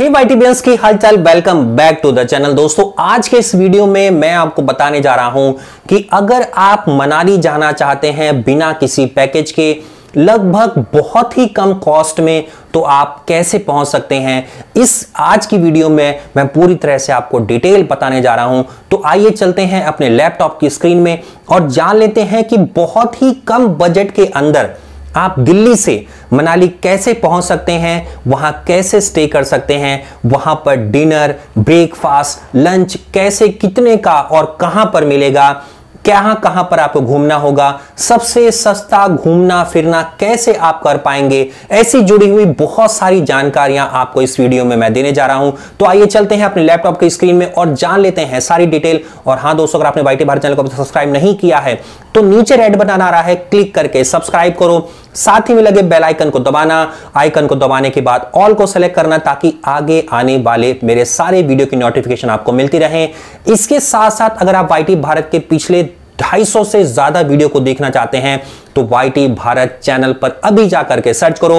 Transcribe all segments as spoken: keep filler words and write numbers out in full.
हे YT बीन्स की हालचाल, welcome back to the channel. दोस्तों आज के इस वीडियो में मैं आपको बताने जा रहा हूं कि अगर आप मनाली जाना चाहते हैं बिना किसी पैकेज के, लगभग बहुत ही कम कॉस्ट में, तो आप कैसे पहुंच सकते हैं। इस आज की वीडियो में मैं पूरी तरह से आपको डिटेल बताने जा रहा हूं। तो आइए चलते हैं अपने लैपटॉप की स्क्रीन में और जान लेते हैं कि बहुत ही कम बजट के अंदर आप दिल्ली से मनाली कैसे पहुंच सकते हैं, वहां कैसे स्टे कर सकते हैं, वहां पर डिनर, ब्रेकफास्ट, लंच कैसे, कितने का और कहां पर मिलेगा, कहां कहां पर आपको घूमना होगा, सबसे सस्ता घूमना फिरना कैसे आप कर पाएंगे। ऐसी जुड़ी हुई बहुत सारी जानकारियां आपको इस वीडियो में मैं देने जा रहा हूं। तो आइए चलते हैं अपने लैपटॉप की स्क्रीन में और जान लेते हैं सारी डिटेल। और हाँ दोस्तों, अगर आपने वाईटी भारत चैनल को सब्सक्राइब नहीं किया है तो नीचे रेड बटन आ रहा है, क्लिक करके सब्सक्राइब करो। साथ ही में लगे बेल आइकन को दबाना, आइकन को दबाने के बाद ऑल को सेलेक्ट करना ताकि आगे आने वाले मेरे सारे वीडियो की नोटिफिकेशन आपको मिलती रहे। इसके साथ साथ अगर आप वाईटी भारत के पिछले दो सौ पचास से ज्यादा वीडियो को देखना चाहते हैं तो वाईटी भारत चैनल पर अभी जाकर के सर्च करो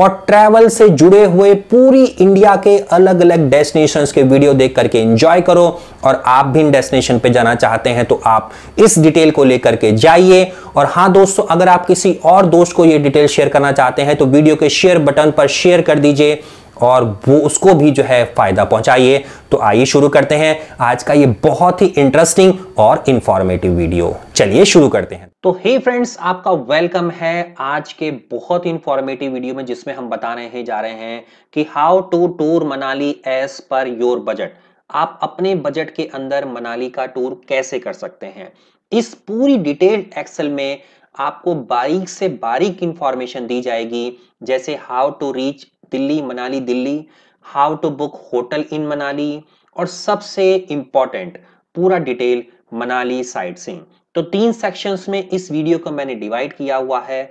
और ट्रैवल से जुड़े हुए पूरी इंडिया के अलग अलग डेस्टिनेशंस के वीडियो देख करके एंजॉय करो। और आप भी इन डेस्टिनेशन पे जाना चाहते हैं तो आप इस डिटेल को लेकर के जाइए। और हाँ दोस्तों, अगर आप किसी और दोस्त को ये डिटेल शेयर करना चाहते हैं तो वीडियो के शेयर बटन पर शेयर कर दीजिए और वो उसको भी जो है फायदा पहुंचाइए। तो आइए शुरू करते हैं आज का ये बहुत ही इंटरेस्टिंग और इंफॉर्मेटिव वीडियो। चलिए शुरू करते हैं। तो हे फ्रेंड्स, आपका वेलकम है आज के बहुत इंफॉर्मेटिव वीडियो में, जिसमें हम बताने जा रहे हैं कि how to tour Manali as per your budget. आप अपने बजट के अंदर मनाली का टूर कैसे कर सकते हैं। इस पूरी डिटेल्ड एक्सेल में आपको बारीक से बारीक इंफॉर्मेशन दी जाएगी, जैसे how to reach Delhi, Manali Delhi, how to book hotel in Manali, और सबसे इंपॉर्टेंट पूरा डिटेल मनाली साइट सीइंग। तो तीन सेक्शंस में इस वीडियो को मैंने डिवाइड किया हुआ है।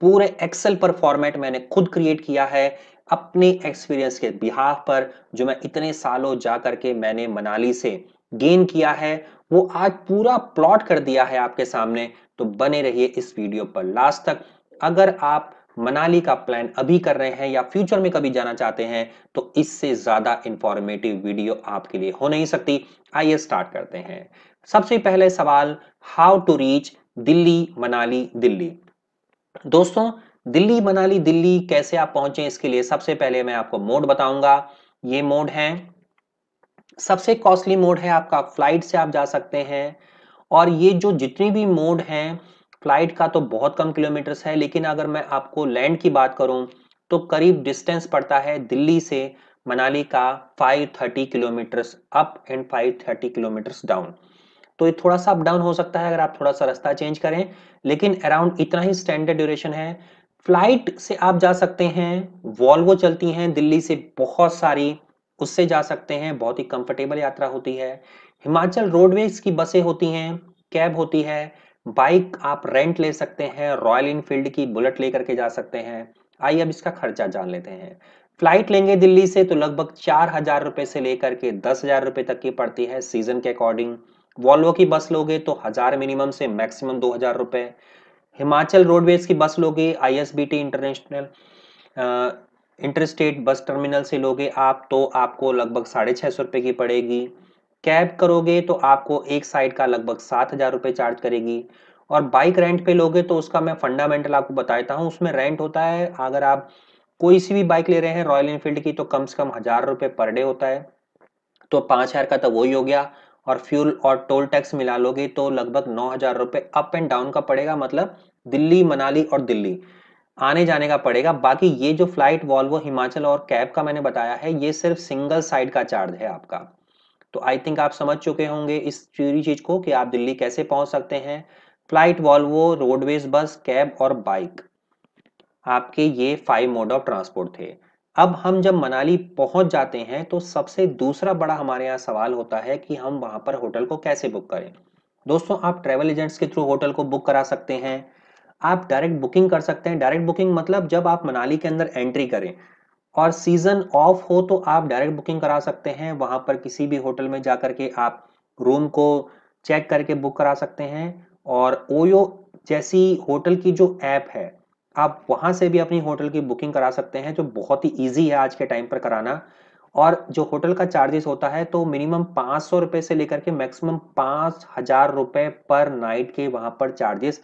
पूरे एक्सेल पर फॉर्मेट मैंने खुद क्रिएट किया है अपने एक्सपीरियंस के बिहाफ पर, जो मैं इतने सालों जा करके मैंने मनाली से गेन किया है, वो आज पूरा प्लॉट कर दिया है आपके सामने। तो बने रहिए इस वीडियो पर लास्ट तक। अगर आप मनाली का प्लान अभी कर रहे हैं या फ्यूचर में कभी जाना चाहते हैं तो इससे ज्यादा इंफॉर्मेटिव वीडियो आपके लिए हो नहीं सकती। आइए स्टार्ट करते हैं। सबसे पहले सवाल, how to reach Delhi, Manali Delhi. दोस्तों दिल्ली मनाली दिल्ली कैसे आप पहुंचे, इसके लिए सबसे पहले मैं आपको मोड बताऊंगा। ये मोड है, सबसे कॉस्टली मोड है आपका, फ्लाइट से आप जा सकते हैं। और ये जो जितनी भी मोड हैं, फ्लाइट का तो बहुत कम किलोमीटर्स है, लेकिन अगर मैं आपको लैंड की बात करूं तो करीब डिस्टेंस पड़ता है दिल्ली से मनाली का पाँच सौ तीस किलोमीटर्स अप एंड पाँच सौ तीस किलोमीटर्स डाउन। तो ये थोड़ा सा अप डाउन हो सकता है अगर आप थोड़ा सा रास्ता चेंज करें, लेकिन अराउंड इतना ही स्टैंडर्ड ड्यूरेशन है। फ्लाइट से आप जा सकते हैं, वॉल्वो चलती हैं दिल्ली से बहुत सारी, उससे जा सकते हैं, बहुत ही कंफर्टेबल यात्रा होती है। हिमाचल रोडवेज की बसें होती हैं, कैब होती है, बाइक आप रेंट ले सकते हैं, रॉयल इनफील्ड की बुलेट लेकर के जा सकते हैं। आइए अब इसका खर्चा जान लेते हैं। फ्लाइट लेंगे दिल्ली से तो लगभग चार हजार रुपये से लेकर के दस हजार रुपये तक की पड़ती है सीजन के अकॉर्डिंग। वॉल्वो की बस लोगे तो हजार मिनिमम से मैक्सिमम दो हजार रुपये। हिमाचल रोडवेज की बस लोगे, I S B T international interstate bus terminal से लोगे आप तो आपको लगभग साढ़े छः सौ रुपये की पड़ेगी। कैब करोगे तो आपको एक साइड का लगभग सात हजार रुपये चार्ज करेगी। और बाइक रेंट पे लोगे तो उसका मैं फंडामेंटल आपको बताता हूँ। उसमें रेंट होता है, अगर आप कोई सी भी बाइक ले रहे हैं रॉयल इनफील्ड की, तो कम से कम हजार रुपये पर डे होता है, तो पाँच हजार का तो वही हो गया। और फ्यूल और टोल टैक्स मिला लोगे तो लगभग नौ हजार रुपये अप एंड डाउन का पड़ेगा, मतलब दिल्ली मनाली और दिल्ली आने जाने का पड़ेगा। बाकी ये जो फ्लाइट, वॉल्वो, हिमाचल और कैब का मैंने बताया है, ये सिर्फ सिंगल साइड का चार्ज है आपका। तो आई थिंक आप समझ चुके होंगे इस पूरी चीज को कि आप दिल्ली कैसे पहुंच सकते हैं। Flight, Volvo, roadways bus, cab और बाइक, आपके ये फाइव मोड ऑफ ट्रांसपोर्ट थे। अब हम जब मनाली पहुंच जाते हैं तो सबसे दूसरा बड़ा हमारे यहाँ सवाल होता है कि हम वहां पर होटल को कैसे बुक करें। दोस्तों आप ट्रेवल एजेंट्स के थ्रू होटल को बुक करा सकते हैं, आप डायरेक्ट बुकिंग कर सकते हैं। डायरेक्ट बुकिंग मतलब जब आप मनाली के अंदर एंट्री करें और सीजन ऑफ हो तो आप डायरेक्ट बुकिंग करा सकते हैं। वहां पर किसी भी होटल में जाकर के आप रूम को चेक करके बुक करा सकते हैं। और ओयो जैसी होटल की जो ऐप है, आप वहां से भी अपनी होटल की बुकिंग करा सकते हैं, जो बहुत ही ईजी है आज के टाइम पर कराना। और जो होटल का चार्जेस होता है तो मिनिमम पाँच सौ रुपये से लेकर के मैक्सिमम पाँच हजार रुपये पर नाइट के वहाँ पर चार्जेस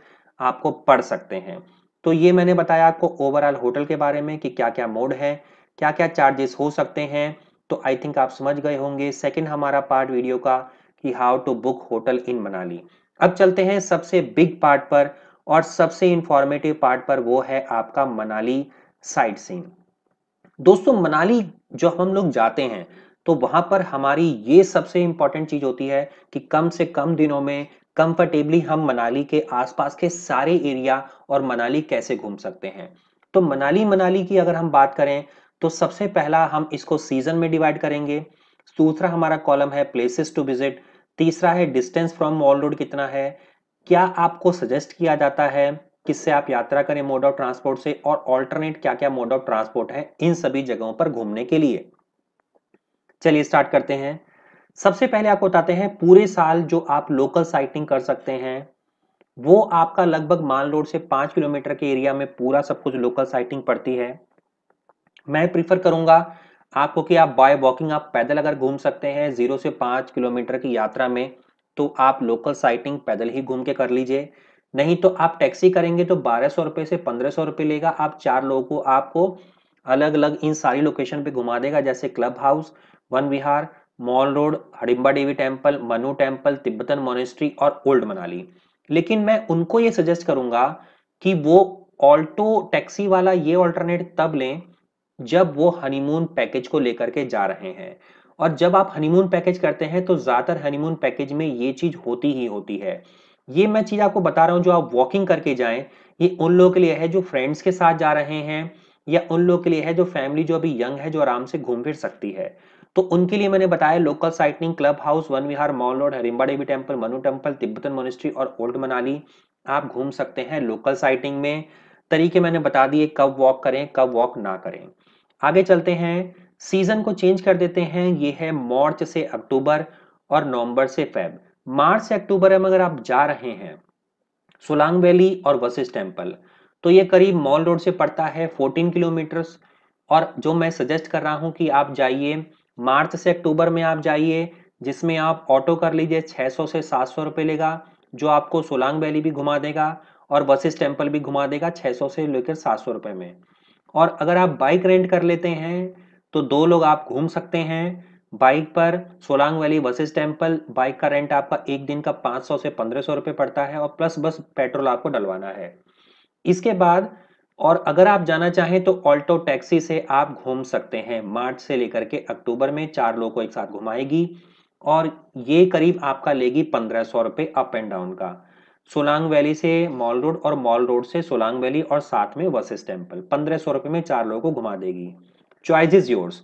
आपको पड़ सकते हैं। तो ये मैंने बताया आपको ओवरऑल होटल के बारे में कि क्या क्या मोड है, क्या क्या चार्जेस हो सकते हैं। तो आई थिंक आप समझ गए होंगे सेकंड हमारा पार्ट वीडियो का कि how to book hotel in Manali. अब चलते हैं सबसे बिग पार्ट पर और सबसे इंफॉर्मेटिव पार्ट पर, वो है आपका मनाली साइट सीइंग। दोस्तों मनाली जो हम लोग जाते हैं तो वहाँ पर हमारी ये सबसे इंपॉर्टेंट चीज़ होती है कि कम से कम दिनों में कंफर्टेबली हम मनाली के आसपास के सारे एरिया और मनाली कैसे घूम सकते हैं। तो मनाली मनाली की अगर हम बात करें तो सबसे पहला हम इसको सीजन में डिवाइड करेंगे, दूसरा हमारा कॉलम है प्लेसेस टू विजिट, तीसरा है डिस्टेंस फ्रॉम मॉल रोड कितना है, क्या आपको सजेस्ट किया जाता है किससे आप यात्रा करें मोड ऑफ ट्रांसपोर्ट से, और ऑल्टरनेट क्या क्या मोड ऑफ ट्रांसपोर्ट है इन सभी जगहों पर घूमने के लिए। चलिए स्टार्ट करते हैं। सबसे पहले आपको बताते हैं पूरे साल जो आप लोकल साइटिंग कर सकते हैं वो आपका लगभग मान रोड से पाँच किलोमीटर के एरिया में पूरा सब कुछ लोकल साइटिंग पड़ती है। मैं प्रीफर करूंगा आपको कि आप बाय वॉकिंग आप पैदल अगर घूम सकते हैं जीरो से पाँच किलोमीटर की यात्रा में तो आप लोकल साइटिंग पैदल ही घूम के कर लीजिए, नहीं तो आप टैक्सी करेंगे तो बारह सौ रुपये से पंद्रह सौ रुपये लेगा। आप चार लोगों को आपको अलग अलग इन सारी लोकेशन पे घुमा देगा, जैसे club house, Van Vihar, mall road, Hadimba Devi temple, Manu temple, Tibetan monastery और ओल्ड मनाली। लेकिन मैं उनको ये सजेस्ट करूँगा कि वो ऑल्टो टैक्सी वाला ये ऑल्टरनेट तब लें जब वो हनीमून पैकेज को लेकर के जा रहे हैं। और जब आप हनीमून पैकेज करते हैं तो ज़्यादातर हनीमून पैकेज में ये चीज़ होती ही होती है। ये मैं चीज़ आपको बता रहा हूँ जो आप वॉकिंग करके जाएं, ये उन लोगों के लिए है जो फ्रेंड्स के साथ जा रहे हैं या उन लोगों के लिए है जो फैमिली जो अभी यंग है जो आराम से घूम फिर सकती है। तो उनके लिए मैंने बताया local sightseeing, club house, Van Vihar, mall road, Hadimba Devi temple, Manu temple, Tibetan monastery और ओल्ड मनाली आप घूम सकते हैं लोकल साइटिंग में। तरीके मैंने बता दिए कब वॉक करें कब वॉक ना करें। आगे चलते हैं, सीजन को चेंज कर देते हैं। ये है मार्च से अक्टूबर और नवंबर से फेब। मार्च से अक्टूबर में अगर आप जा रहे हैं सोलांग वैली और वशिष्ठ टेम्पल तो ये करीब मॉल रोड से पड़ता है चौदह किलोमीटर्स। और जो मैं सजेस्ट कर रहा हूँ कि आप जाइए मार्च से अक्टूबर में आप जाइए, जिसमें आप ऑटो कर लीजिए छः सौ से सात सौ रुपये लेगा, जो आपको सोलांग वैली भी घुमा देगा और वशिष्ठ टेम्पल भी घुमा देगा छः सौ से लेकर सात सौ रुपये में। और अगर आप बाइक रेंट कर लेते हैं तो दो लोग आप घूम सकते हैं बाइक पर Solang valley, Vashisht temple. Bike का रेंट आपका एक दिन का पाँच सौ से पंद्रह सौ रुपये पड़ता है और प्लस बस पेट्रोल आपको डलवाना है। इसके बाद और अगर आप जाना चाहें तो ऑल्टो टैक्सी से आप घूम सकते हैं मार्च से लेकर के अक्टूबर में, चार लोगों को एक साथ घुमाएगी और ये करीब आपका लेगी पंद्रह सौ रुपये अप एंड डाउन का। सोलांग वैली से मॉल रोड और मॉल रोड से सोलांग वैली और साथ में वशिष्ठ टेम्पल, पंद्रह सौ रुपये में चार लोगों को घुमा देगी। Choice is yours.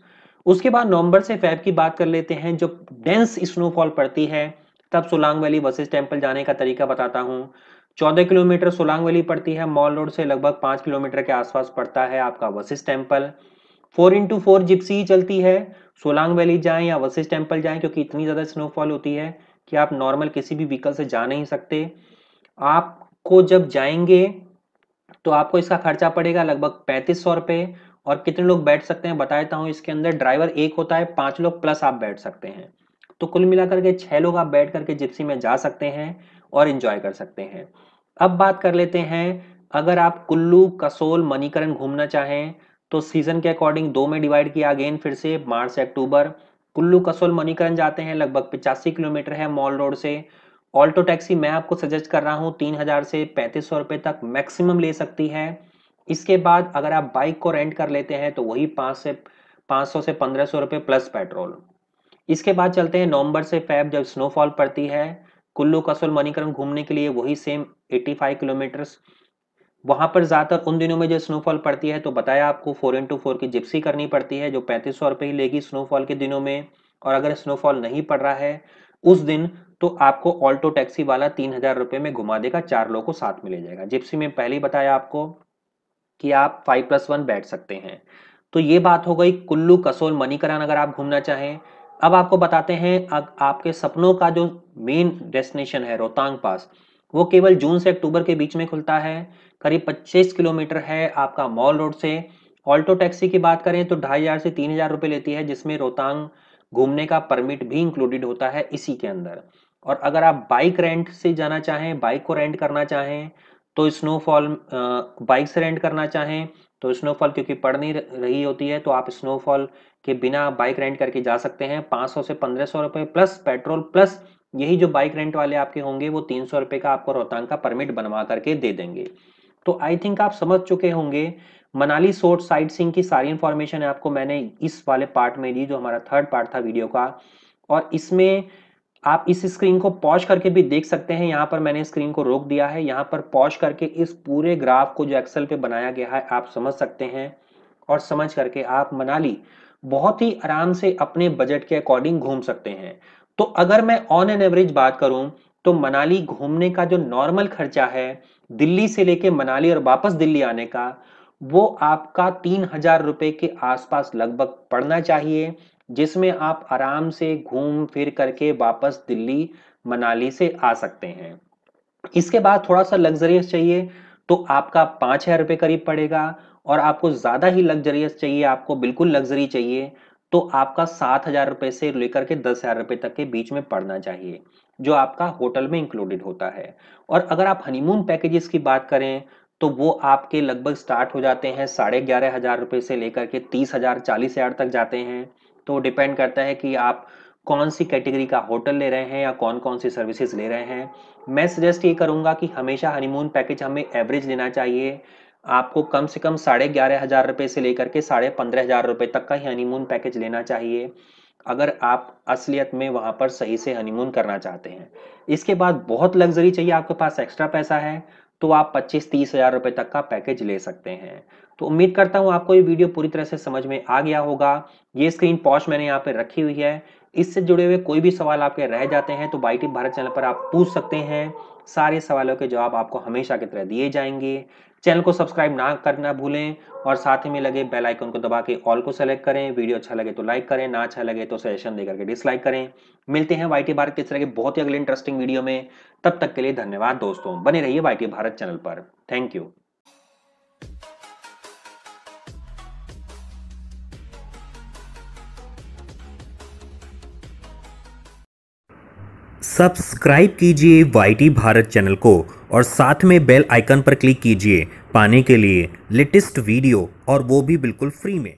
उसके बाद नवंबर से फेब की बात कर लेते हैं। जब डेंस स्नोफॉल पड़ती है तब सोलांग वैली वशिष्ठ टेम्पल जाने का तरीका बताता हूँ। चौदह किलोमीटर सोलांग वैली पड़ती है, मॉल रोड से लगभग पाँच किलोमीटर के आसपास पड़ता है आपका Vashisht temple. Four into four gypsy चलती है, सोलांग वैली जाएँ या वशिष्ठ टेम्पल जाएँ, क्योंकि इतनी ज़्यादा स्नोफॉल होती है कि आप नॉर्मल किसी भी व्हीकल से जा नहीं सकते। आपको जब जाएंगे तो आपको इसका खर्चा पड़ेगा लगभग पैंतीस सौ रुपये। और कितने लोग बैठ सकते हैं बताता हूँ, इसके अंदर ड्राइवर एक होता है, पाँच लोग प्लस आप बैठ सकते हैं, तो कुल मिलाकर के छः लोग आप बैठ करके जिप्सी में जा सकते हैं और इन्जॉय कर सकते हैं। अब बात कर लेते हैं, अगर आप कुल्लू, कसोल, मणिकरण घूमना चाहें तो सीज़न के अकॉर्डिंग दो में डिवाइड किया अगेन फिर से मार्च से अक्टूबर। कुल्लू, कसोल, मणिकरण जाते हैं, लगभग पचासी किलोमीटर है मॉल रोड से। ऑल्टो टैक्सी मैं आपको सजेस्ट कर रहा हूँ तीन हज़ार से पैंतीस सौ रुपये तक मैक्सिमम ले सकती है। इसके बाद अगर आप बाइक को रेंट कर लेते हैं तो वही पाँच से पाँच सौ से पंद्रह सौ रुपये प्लस पेट्रोल। इसके बाद चलते हैं नवंबर से फेब जब स्नोफॉल पड़ती है। कुल्लू, कसोल, मणिकरण घूमने के लिए वही सेम पचासी किलोमीटर्स। वहाँ पर ज़्यादातर उन दिनों में जो स्नोफॉल पड़ती है तो बताया आपको फोर इंटू फोर की जिप्सी करनी पड़ती है जो पैंतीस सौ रुपये ही लेगी स्नोफॉल के दिनों में। और अगर स्नोफॉल नहीं पड़ रहा है उस दिन तो आपको ऑल्टो टैक्सी वाला तीन हज़ार रुपये में घुमा देगा, चार लोगों को साथ में ले जाएगा। जिप्सी में पहले ही बताया आपको कि आप फाइव प्लस वन बैठ सकते हैं। तो ये बात हो गई कुल्लू, कसोल, मणिकरण अगर आप घूमना चाहें। अब आपको बताते हैं अब आपके सपनों का जो मेन डेस्टिनेशन है रोहतांग पास, वो केवल जून से अक्टूबर के बीच में खुलता है, करीब पच्चीस किलोमीटर है आपका मॉल रोड से ऑल्टो टैक्सी की बात करें तो ढाई हजार से तीन हजार रुपये लेती है, जिसमें रोहतांग घूमने का परमिट भी इंक्लूडेड होता है इसी के अंदर। और अगर आप बाइक रेंट से जाना चाहें, बाइक को रेंट करना चाहें तो स्नोफॉल, बाइक से रेंट करना चाहें तो स्नोफॉल क्योंकि पड़ नहीं रही होती है तो आप स्नोफॉल के बिना बाइक रेंट करके जा सकते हैं। पाँच सौ से पंद्रह सौ रुपए प्लस पेट्रोल प्लस यही जो बाइक रेंट वाले आपके होंगे वो तीन सौ रुपये का आपको रोहतांग का परमिट बनवा करके दे देंगे। तो आई थिंक आप समझ चुके होंगे मनाली शॉर्ट साइट सीइंग की सारी इन्फॉर्मेशन आपको मैंने इस वाले पार्ट में दी, जो हमारा थर्ड पार्ट था वीडियो का। और इसमें आप इस स्क्रीन को पॉज करके भी देख सकते हैं, यहाँ पर मैंने स्क्रीन को रोक दिया है, यहाँ पर पॉज करके इस पूरे ग्राफ को जो एक्सेल पे बनाया गया है आप समझ सकते हैं। और समझ करके आप मनाली बहुत ही आराम से अपने बजट के अकॉर्डिंग घूम सकते हैं। तो अगर मैं ऑन एन एवरेज बात करूं तो मनाली घूमने का जो नॉर्मल खर्चा है दिल्ली से लेके मनाली और वापस दिल्ली आने का, वो आपका तीन हजार रुपये के आसपास लगभग पड़ना चाहिए, जिसमें आप आराम से घूम फिर करके वापस दिल्ली मनाली से आ सकते हैं। इसके बाद थोड़ा सा लग्जरियस चाहिए तो आपका पाँच हजार रुपये करीब पड़ेगा, और आपको ज़्यादा ही लग्जरियस चाहिए, आपको बिल्कुल लग्जरी चाहिए तो आपका सात हजार रुपये से लेकर के दस हजार रुपये तक के बीच में पड़ना चाहिए, जो आपका होटल में इंक्लूडेड होता है। और अगर आप हनीमून पैकेजेस की बात करें तो वो आपके लगभग स्टार्ट हो जाते हैं साढ़े ग्यारह हजार रुपये से लेकर के तीस हजार चालीस हजार तक जाते हैं। तो डिपेंड करता है कि आप कौन सी कैटेगरी का होटल ले रहे हैं या कौन कौन सी सर्विसेज ले रहे हैं। मैं सजेस्ट ये करूंगा कि हमेशा हनीमून पैकेज हमें एवरेज लेना चाहिए। आपको कम से कम साढ़े ग्यारह हज़ार रुपये से लेकर के साढ़े पंद्रह हज़ार रुपये तक का ही हनीमून पैकेज लेना चाहिए, अगर आप असलियत में वहाँ पर सही से हनीमून करना चाहते हैं। इसके बाद बहुत लग्जरी चाहिए, आपके पास एक्स्ट्रा पैसा है तो आप पच्चीस तीस हज़ार रुपये तक का पैकेज ले सकते हैं। तो उम्मीद करता हूँ आपको ये वीडियो पूरी तरह से समझ में आ गया होगा। ये स्क्रीन पॉज मैंने यहाँ पे रखी हुई है, इससे जुड़े हुए कोई भी सवाल आपके रह जाते हैं तो वाई टी भारत चैनल पर आप पूछ सकते हैं, सारे सवालों के जवाब आपको हमेशा की तरह दिए जाएंगे। चैनल को सब्सक्राइब ना करना भूलें और साथ ही में लगे बेल आइकन को दबा के ऑल को सेलेक्ट करें। वीडियो अच्छा लगे तो लाइक करें, ना अच्छा लगे तो सजेशन देकर के डिसलाइक करें। मिलते हैं वाई टी भारत के इस तरह के बहुत ही अगले इंटरेस्टिंग वीडियो में। तब तक के लिए धन्यवाद दोस्तों, बने रहिए वाई टी भारत चैनल पर। Thank you. सब्सक्राइब कीजिए वाई टी भारत चैनल को और साथ में बेल आइकन पर क्लिक कीजिए पाने के लिए लेटेस्ट वीडियो, और वो भी बिल्कुल फ्री में।